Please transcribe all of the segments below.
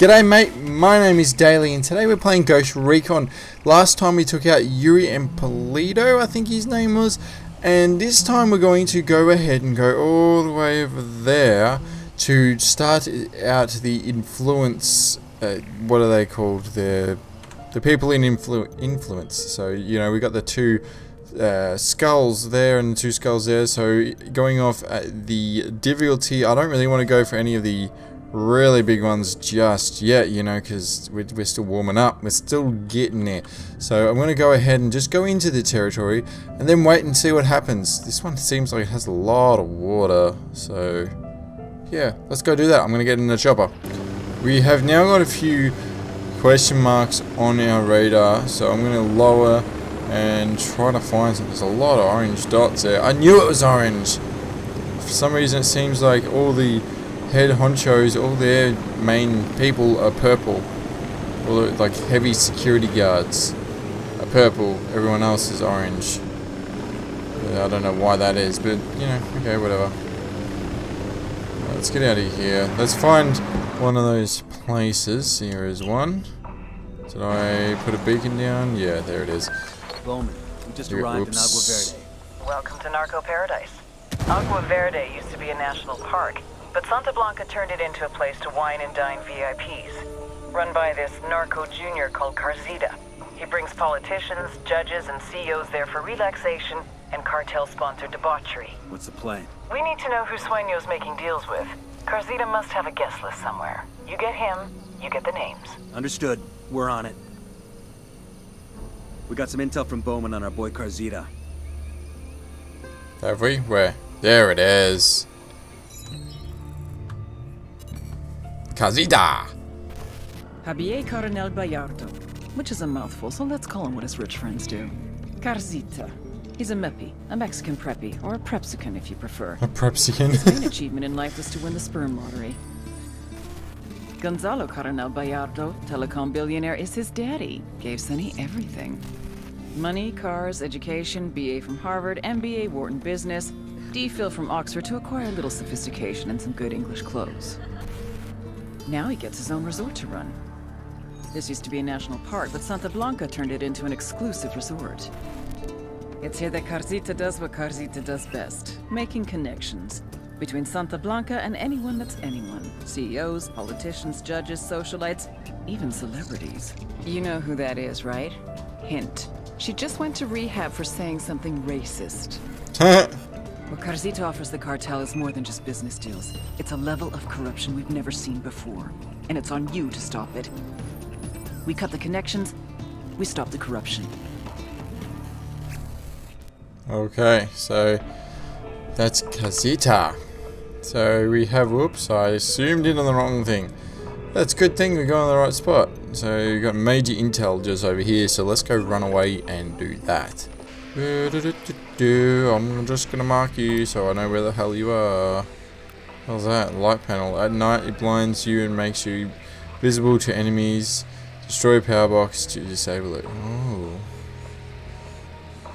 G'day mate, my name is Daly and today we're playing Ghost Recon. Last time we took out Yuri and Polito, I think his name was, and this time we're going to go ahead and go all the way over there to start out the influence, what are they called, the people in influence. So, you know, we got the two skulls there and the two skulls there, so going off at the difficulty, I don't really want to go for any of the really big ones just yet, you know, because we're still warming up, we're still getting there. So I'm going to go ahead and just go into the territory and then wait and see what happens. This one seems like it has a lot of water, so yeah, let's go do that. I'm going to get in the chopper. We have now got a few question marks on our radar, so I'm going to lower and try to find some. There's a lot of orange dots there. I knew it was orange. For some reason it seems like all the head honchos, all their main people are purple. All the, like, heavy security guards are purple. Everyone else is orange. I don't know why that is, but you know, okay, whatever. Right, let's get out of here. Let's find one of those places. Here is one. Did I put a beacon down? Yeah, there it is. Bowman, we just arrived in Agua Verde. Welcome to Narco Paradise. Agua Verde used to be a national park, but Santa Blanca turned it into a place to wine and dine VIPs. Run by this narco junior called Karzita. He brings politicians, judges, and CEOs there for relaxation and cartel-sponsored debauchery. What's the plan? We need to know who Sueño's making deals with. Karzita must have a guest list somewhere. You get him, you get the names. Understood. We're on it. We got some intel from Bowman on our boy Karzita. Have we? Where? There it is. Karzita! Javier Coronel Bayardo, which is a mouthful, so let's call him what his rich friends do. Karzita. He's a meppy, a Mexican preppy, or a prepsican if you prefer. A prepsican? His main achievement in life was to win the sperm lottery. Gonzalo Coronel Bayardo, telecom billionaire, is his daddy. Gave Sonny everything. Money, cars, education, BA from Harvard, MBA, Wharton Business, DPhil from Oxford to acquire a little sophistication and some good English clothes. Now he gets his own resort to run. This used to be a national park, but Santa Blanca turned it into an exclusive resort. It's here that Karzita does what Karzita does best, making connections between Santa Blanca and anyone that's anyone. CEOs, politicians, judges, socialites, even celebrities. You know who that is, right? Hint. She just went to rehab for saying something racist. What Karzita offers the cartel is more than just business deals. It's a level of corruption we've never seen before. And it's on you to stop it. We cut the connections, we stop the corruption. Okay, so that's Karzita. So we have, whoops, I zoomed in on the wrong thing. That's a good thing we're going to the right spot. So we've got major intel just over here, so let's go run away and do that. I'm just gonna mark you so I know where the hell you are. How's that? Light panel. At night it blinds you and makes you visible to enemies. Destroy power box to disable it. Oh.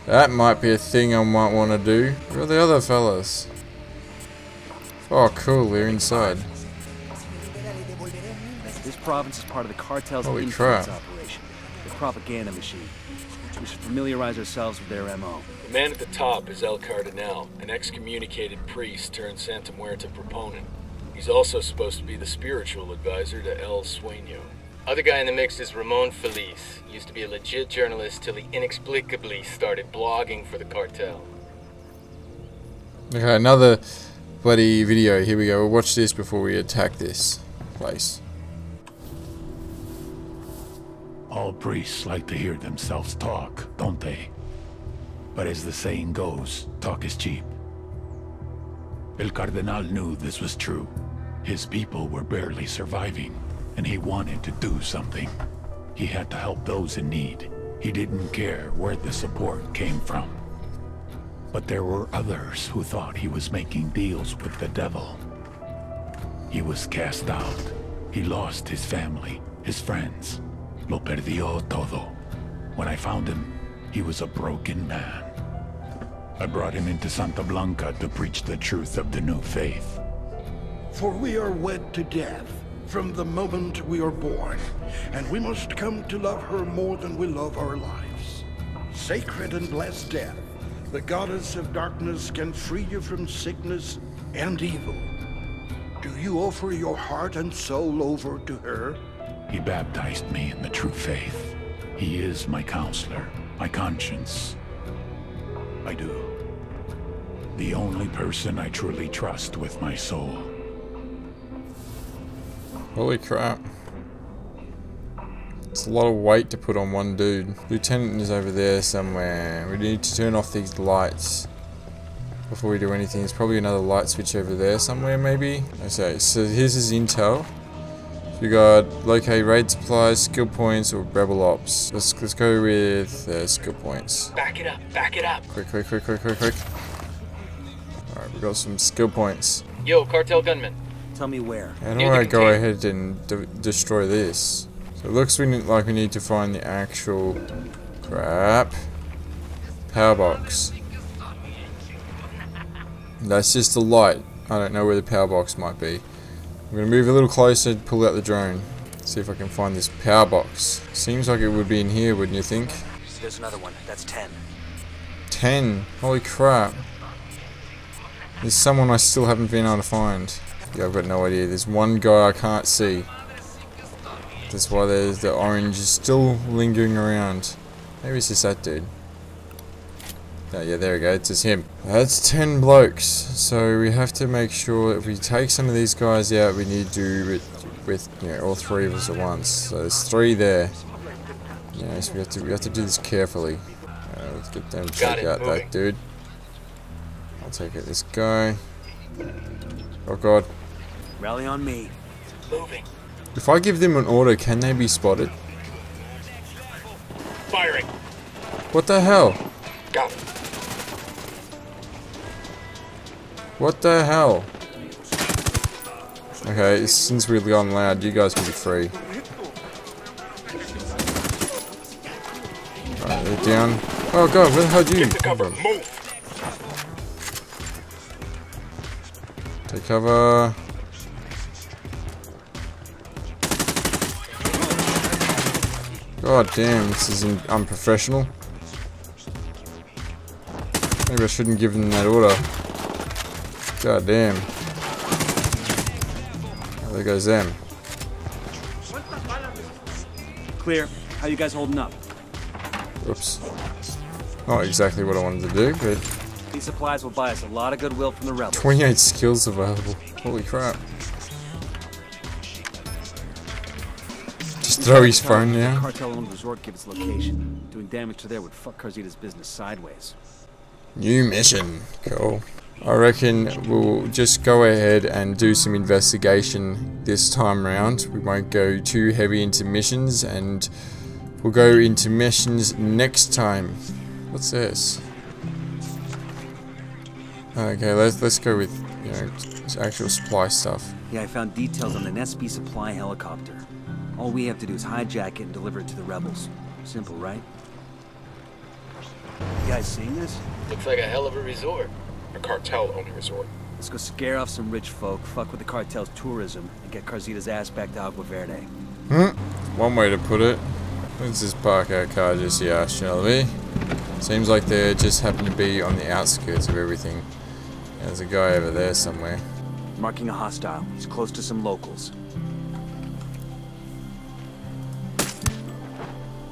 That might be a thing I might want to do. Where are the other fellas? Oh, cool, they're inside. This province is part of the cartel's influence operation, the propaganda machine. We should familiarize ourselves with their MO. The man at the top is El Cardinal, an excommunicated priest turned Santa Muerte proponent. He's also supposed to be the spiritual advisor to El Sueño. Other guy in the mix is Ramon Feliz. He used to be a legit journalist till he inexplicably started blogging for the cartel. Okay, another bloody video. Here we go. We'll watch this before we attack this place. All priests like to hear themselves talk, don't they? But as the saying goes, talk is cheap. El Cardinal knew this was true. His people were barely surviving, and he wanted to do something. He had to help those in need. He didn't care where the support came from. But there were others who thought he was making deals with the devil. He was cast out. He lost his family, his friends. Lo perdió todo. When I found him, he was a broken man. I brought him into Santa Blanca to preach the truth of the new faith. For we are wed to death, from the moment we are born, and we must come to love her more than we love our lives. Sacred and blessed death, the goddess of darkness can free you from sickness and evil. Do you offer your heart and soul over to her? He baptized me in the true faith. He is my counselor, my conscience. I do. The only person I truly trust with my soul. Holy crap. It's a lot of weight to put on one dude. Lieutenant is over there somewhere. We need to turn off these lights before we do anything. There's probably another light switch over there somewhere maybe. Okay, so here's his intel. We got locate raid supplies, skill points, or rebel ops. Let's go with skill points. Back it up, back it up. Quick, quick, quick, quick, quick, quick. Alright, we got some skill points. Yo, cartel gunman. Tell me where. How do I go ahead and destroy this? It looks like we need to find the actual crap power box. That's just the light. I don't know where the power box might be. I'm gonna move a little closer to pull out the drone. See if I can find this power box. Seems like it would be in here, wouldn't you think? There's another one. That's 10. 10. Holy crap! There's someone I still haven't been able to find. Yeah, I've got no idea. There's one guy I can't see. That's why there's the orange is still lingering around. Maybe it's just that dude. Oh yeah, there we go, it's just him. That's 10 blokes, so we have to make sure that if we take some of these guys out, we need to do it with, you know, all three of us at once. So there's 3 there. Yeah, so we have to do this carefully. Let's get them to take out that dude. I'll take out this guy. Oh god. Rally on me. Moving. If I give them an order, can they be spotted? Firing. What the hell? Got it. What the hell? Okay, since we've gone loud, you guys can be free. Alright, they're down. Oh god, where the hell do you come from? Take cover. God damn, this is unprofessional. Maybe I shouldn't give them that order. God damn. Oh, there goes them. Clear. How you guys holding up? Oops. Not exactly what I wanted to do, but... these supplies will buy us a lot of goodwill from the rebels. 28 skills available. Holy crap. Throw his phone now. Cartel owned resort gives location. Doing damage to there would fuck Karzita's business sideways. New mission. Cool. I reckon we'll just go ahead and do some investigation this time round. We won't go too heavy into missions, and we'll go into missions next time. What's this? Okay, let's go with, you know, actual supply stuff. Yeah, I found details on an SB supply helicopter. All we have to do is hijack it and deliver it to the rebels. Simple, right? You guys seeing this? Looks like a hell of a resort. A cartel-owned resort. Let's go scare off some rich folk, fuck with the cartel's tourism, and get Karzita's ass back to Agua Verde. One way to put it. Let's just park our car just here, shall we? Seems like they just happen to be on the outskirts of everything. There's a guy over there somewhere. Marking a hostile. He's close to some locals.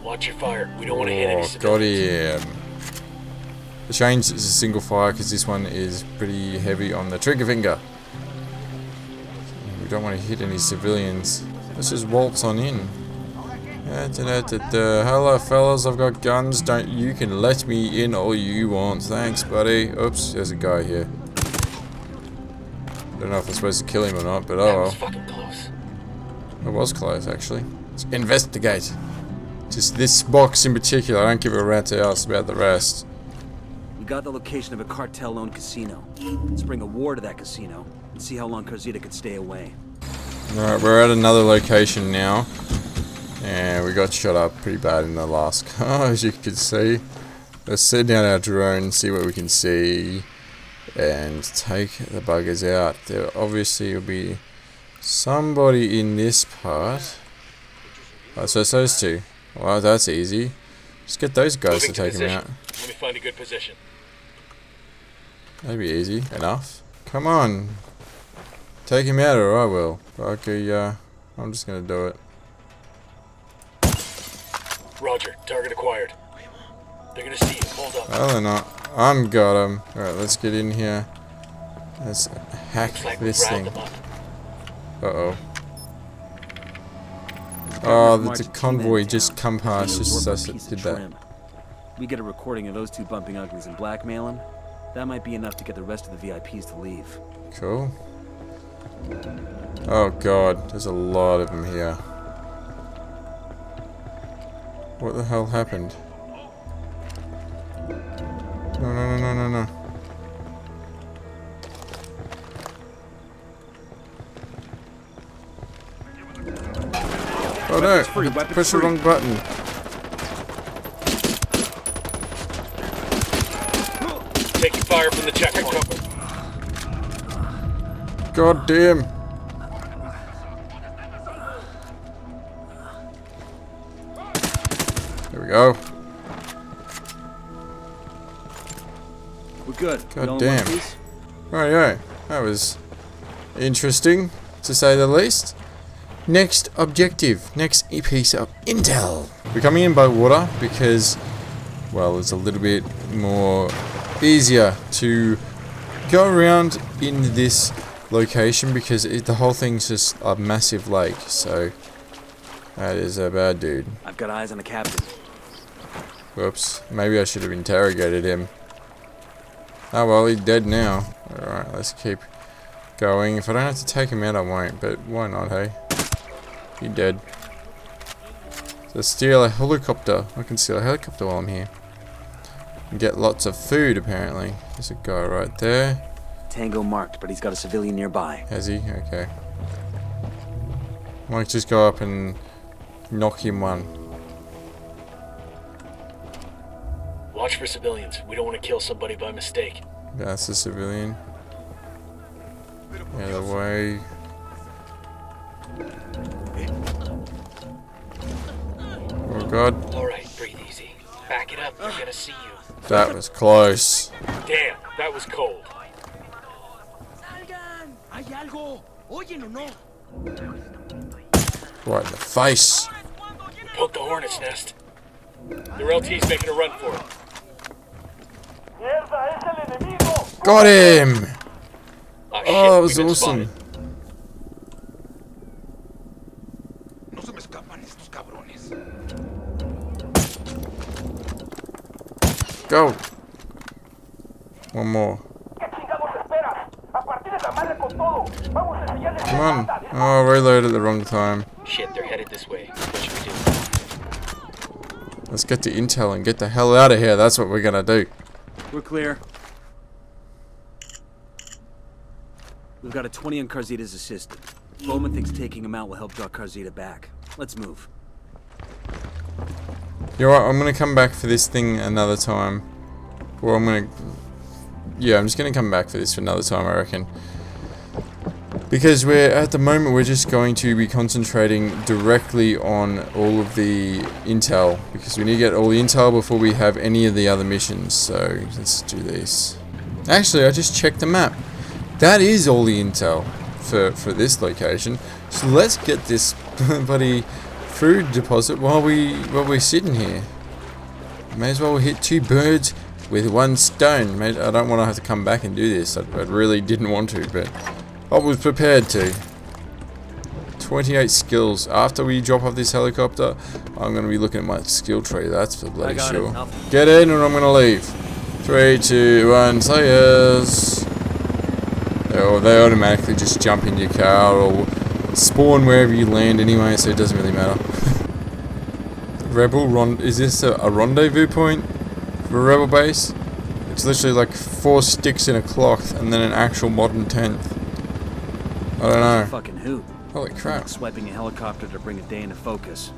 Watch your fire. We don't want to hit any civilians. God, yeah. The change is a single fire because this one is pretty heavy on the trigger finger. We don't want to hit any civilians. Let's just waltz on in. Hello, fellas. I've got guns. Don't you can let me in all you want. Thanks, buddy. Oops, there's a guy here. I don't know if I'm supposed to kill him or not, but oh well. That was fucking close. It was close, actually. Let's investigate. Just this box in particular, I don't give a rat's ass about the rest. We got the location of a cartel-owned casino. Let's bring a war to that casino and see how long Karzita could stay away. Alright, we're at another location now. And we got shot up pretty bad in the last car, as you can see. Let's send down our drone, see what we can see, and take the buggers out. There obviously will be Somebody in this part. Oh, so it's those two. Well, that's easy. Just get those guys to take him out. Let me find a good position. That'd be easy enough. Come on. Take him out or I will. Okay, yeah. I'm just gonna do it. Roger. Target acquired. They're gonna see you. Hold up. Well, they're not. I'm got him. Alright, let's get in here. Let's hack this thing. Uh-oh. Oh, that's a convoy just come past just as it did that. We get a recording of those two bumping uglies and blackmailing. That might be enough to get the rest of the VIPs to leave. Cool. Oh god, there's a lot of them here. What the hell happened? No, no, no, no, no, no. Oh no! Push the wrong button. Taking fire from the checkpoint. God damn! There we go. We're good. God damn! Right, that was interesting, to say the least. Next objective, next piece of intel. We're coming in by water because, well, it's a little bit more easier to go around in this location because the whole thing's just a massive lake. So that is a bad dude. I've got eyes on the captain. Whoops, maybe I should have interrogated him. Oh well, he's dead now. All right, let's keep going. If I don't have to take him out, I won't. But why not, hey? You're dead. So steal a helicopter. I can steal a helicopter while I'm here. And get lots of food apparently. There's a guy right there. Tango marked, but he's got a civilian nearby. Has he? Okay. Might just go up and knock him one. Watch for civilians. We don't want to kill somebody by mistake. That's the civilian. The other way. Oh god. Alright, breathe easy. Back it up, they're gonna see you. That was close. Damn, that was cold. Right in the face. Poke the hornet's nest. Their LT's making a run for it. Got him! Oh, that was awesome. Go! One more. Come on! Oh, reload at the wrong time. Shit, they're headed this way. What should we do? Let's get to intel and get the hell out of here. That's what we're gonna do. We're clear. We've got a 20 on Karzita's assistant. Bowman thinks taking him out will help draw Karzita back. Let's move. You know what, I'm gonna come back for this thing another time. Or I'm just gonna come back for this for another time, I reckon. Because at the moment we're just going to be concentrating directly on all of the intel. Because we need to get all the intel before we have any of the other missions. So let's do this. Actually, I just checked the map. That is all the intel for this location. So let's get this buddy food deposit while we're sitting here. May as well hit two birds with one stone. I don't want to have to come back and do this. I really didn't want to, but I was prepared to. 28 skills. After we drop off this helicopter, I'm going to be looking at my skill tree. That's for bloody sure. Get in or I'm going to leave. 3, 2, 1, say yes. Oh, they automatically just jump in your car or spawn wherever you land anyway, so it doesn't really matter. Rebel is this a rendezvous point for a rebel base? It's literally like 4 sticks in a cloth and then an actual modern tent. I don't know. Fucking who? Holy crap! Like swiping a helicopter to bring a day into focus.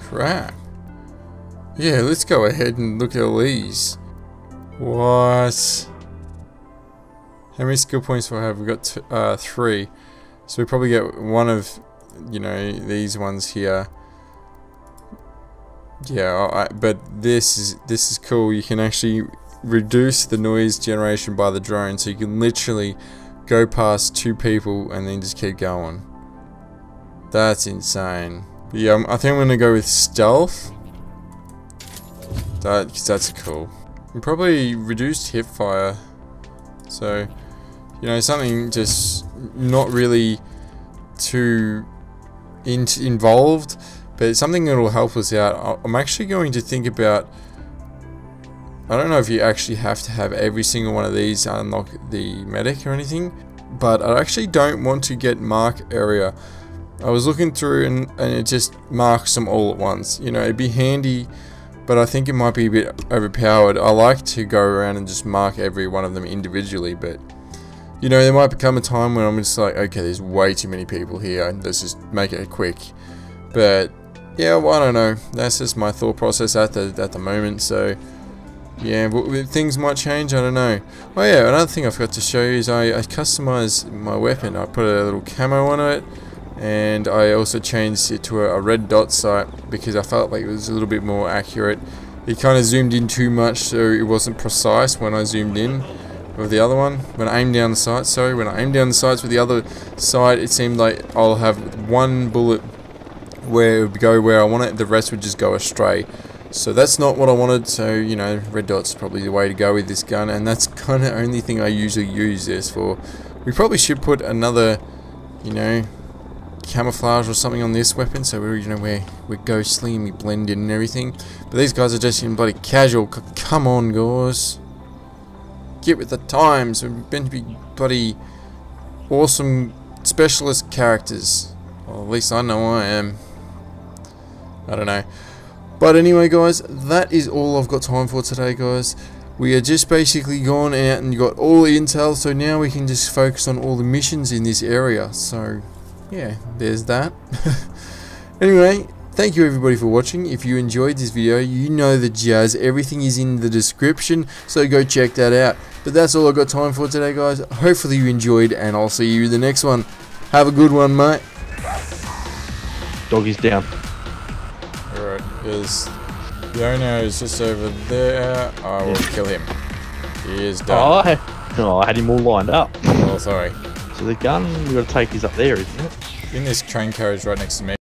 Crap. Yeah, let's go ahead and look at all these. What? How many skill points do I have? We've got 3. So we probably get one of, you know, these ones here. Yeah, but this is cool. You can actually reduce the noise generation by the drone, so you can literally go past two people and then just keep going. That's insane. Yeah, I think I'm gonna go with stealth. That's cool. And probably reduced hip fire. So, you know, something just not really too involved, but something that'll help us out. I'm actually going to think about, I don't know if you actually have to have every single one of these to unlock the medic or anything, but I actually don't want to get mark area. I was looking through and it just marks them all at once. You know, it'd be handy, but I think it might be a bit overpowered. I like to go around and just mark every one of them individually, but you know, there might become a time when I'm just like, okay, there's way too many people here, let's just make it quick. But yeah, well, I don't know. That's just my thought process at the moment. So yeah, but things might change. I don't know. Oh yeah, another thing I forgot to show you is I customized my weapon. I put a little camo on it, and I also changed it to a red dot sight because I felt like it was a little bit more accurate. It kind of zoomed in too much, so it wasn't precise when I zoomed in with the other one. When I aimed down the sights, sorry, when I aimed down the sights with the other sight, it seemed like I'll have one bullet where it would go where I want it, the rest would just go astray. So that's not what I wanted, so you know, red dot's probably the way to go with this gun, and that's kind of the only thing I usually use this for. We probably should put another, you know, camouflage or something on this weapon, so we're, you know, we go slim, we blend in and everything. But these guys are just in bloody casual. Come on, guys, get with the times. We're meant to be bloody awesome specialist characters. Well, at least I know I am. I don't know. But anyway, guys, that is all I've got time for today, guys. We are just basically gone out and got all the intel, so now we can just focus on all the missions in this area. So yeah, there's that. Anyway, thank you everybody for watching. If you enjoyed this video, you know the jazz. Everything is in the description, so go check that out. But that's all I got time for today, guys. Hopefully you enjoyed, and I'll see you in the next one. Have a good one, mate. Doggy's down. Alright, because the owner is just over there. I will kill him. He is done. Oh, I had him all lined up. Oh, sorry. So the gun we gotta take is up there, isn't it? In this train carriage right next to me.